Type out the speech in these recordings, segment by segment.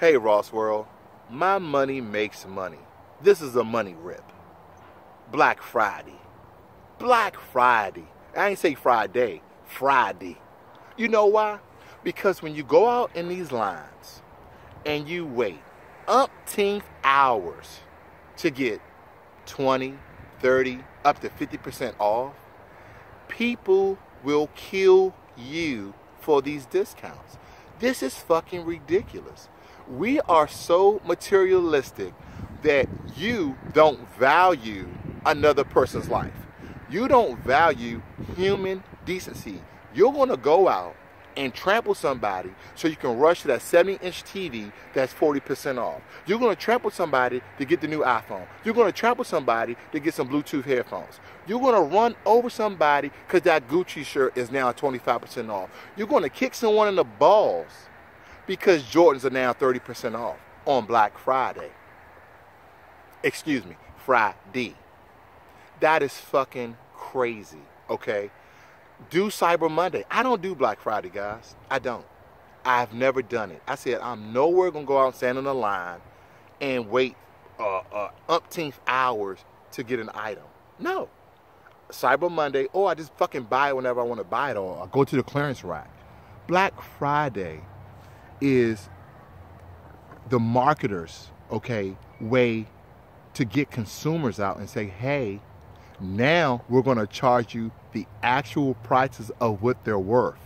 Hey Rossworld, my money makes money. This is a money rip. Black Friday. Black Friday. I ain't say Friday. Friday. You know why? Because when you go out in these lines and you wait umpteenth hours to get 20, 30, up to 50% off, people will kill you for these discounts. This is fucking ridiculous. We are so materialistic that you don't value another person's life. You don't value human decency. You're going to go out and trample somebody so you can rush to that 70-inch TV that's 40% off. You're going to trample somebody to get the new iPhone. You're going to trample somebody to get some Bluetooth headphones. You're going to run over somebody because that Gucci shirt is now 25% off. You're going to kick someone in the balls because Jordans are now 30% off on Black Friday. Excuse me, Friday. That is fucking crazy, okay? Do Cyber Monday. I don't do Black Friday, guys. I don't. I've never done it. I said I'm nowhere going to go out and stand on the line and wait umpteenth hours to get an item. No. Cyber Monday, I just fucking buy it whenever I want to buy it, or I go to the clearance rack. Black Friday is the marketers, okay, way to get consumers out and say, hey, now we're going to charge you the actual prices of what they're worth.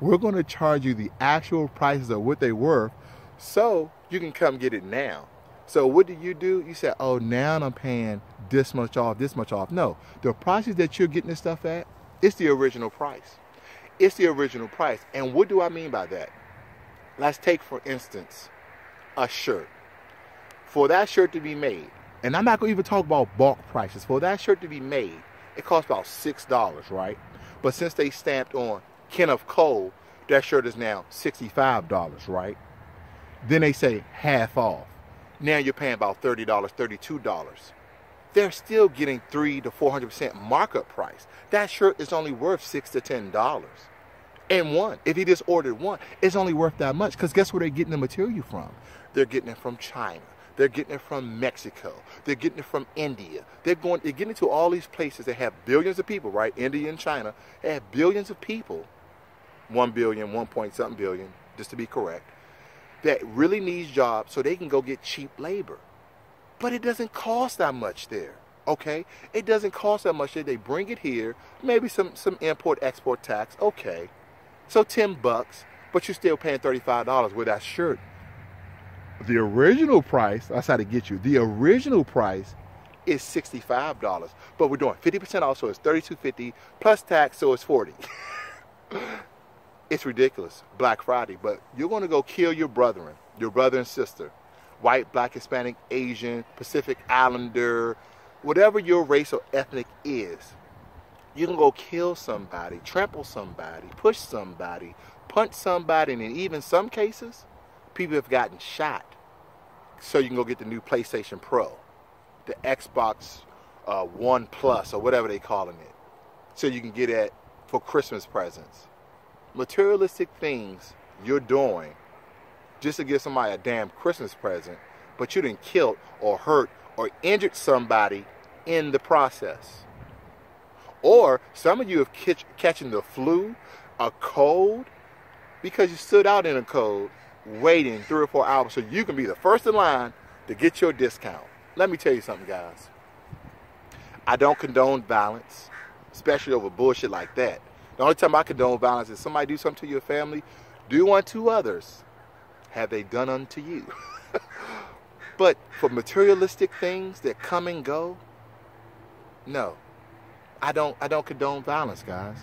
We're going to charge you the actual prices of what they're worth so you can come get it now. So what do? You say, oh, now I'm paying this much off, this much off. No, the prices that you're getting this stuff at, it's the original price. It's the original price. And what do I mean by that? Let's take, for instance, a shirt. For that shirt to be made, and I'm not going to even talk about bulk prices. For that shirt to be made, it costs about $6, right? But since they stamped on Ken of Cole, that shirt is now $65, right? Then they say half off. Now you're paying about $30, $32. They're still getting 300 to 400% markup price. That shirt is only worth $6 to $10. And one, if you just ordered one, it's only worth that much, because guess where they're getting the material from? They're getting it from China. They're getting it from Mexico. They're getting it from India. They're getting it to all these places that have billions of people, right? India and China have billions of people, 1 billion, 1.something billion, just to be correct, that really needs jobs so they can go get cheap labor. But it doesn't cost that much there, okay? It doesn't cost that much there. They bring it here, maybe some import-export tax, okay. So $10, but you're still paying $35 with that shirt. The original price, that's how to get you. The original price is $65, but we're doing 50% off, so it's $32.50 plus tax, so it's $40. It's ridiculous, Black Friday, but you're going to go kill your brother and sister, white, black, Hispanic, Asian, Pacific Islander, whatever your race or ethnic is. You can go kill somebody, trample somebody, push somebody, punch somebody, and in even some cases, people have gotten shot so you can go get the new PlayStation Pro, the Xbox One Plus, or whatever they're calling it, so you can get it for Christmas presents. Materialistic things you're doing just to give somebody a damn Christmas present, but you done killed or hurt or injured somebody in the process. Or some of you have catching the flu, a cold, because you stood out in a cold waiting 3 or 4 hours so you can be the first in line to get your discount. Let me tell you something, guys. I don't condone violence, especially over bullshit like that. The only time I condone violence is somebody do something to your family, do unto others have they done unto you. But for materialistic things that come and go, no. I don't condone violence, guys.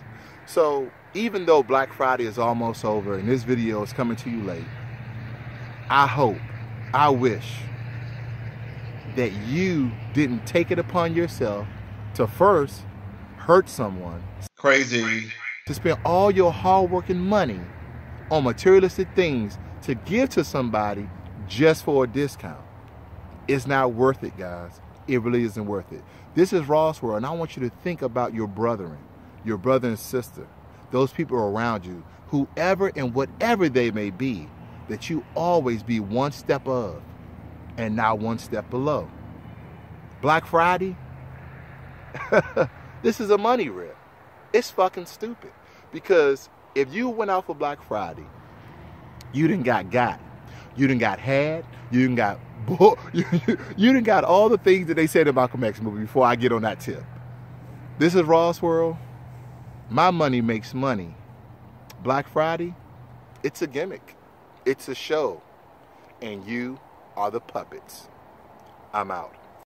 So even though Black Friday is almost over and this video is coming to you late, I hope, I wish that you didn't take it upon yourself to first hurt someone. Crazy. To spend all your hard-working money on materialistic things to give to somebody just for a discount. It's not worth it, guys. It really isn't worth it. This is Rossworld, and I want you to think about your brethren, your brother and sister, those people around you, whoever and whatever they may be, that you always be one step of and not one step below. Black Friday, this is a money rip. It's fucking stupid, because if you went out for Black Friday, you done got, you done got had, you done got, you done got all the things that they said in Malcolm X movie before I get on that tip. This is Rossworld. My money makes money. Black Friday, it's a gimmick. It's a show. And you are the puppets. I'm out.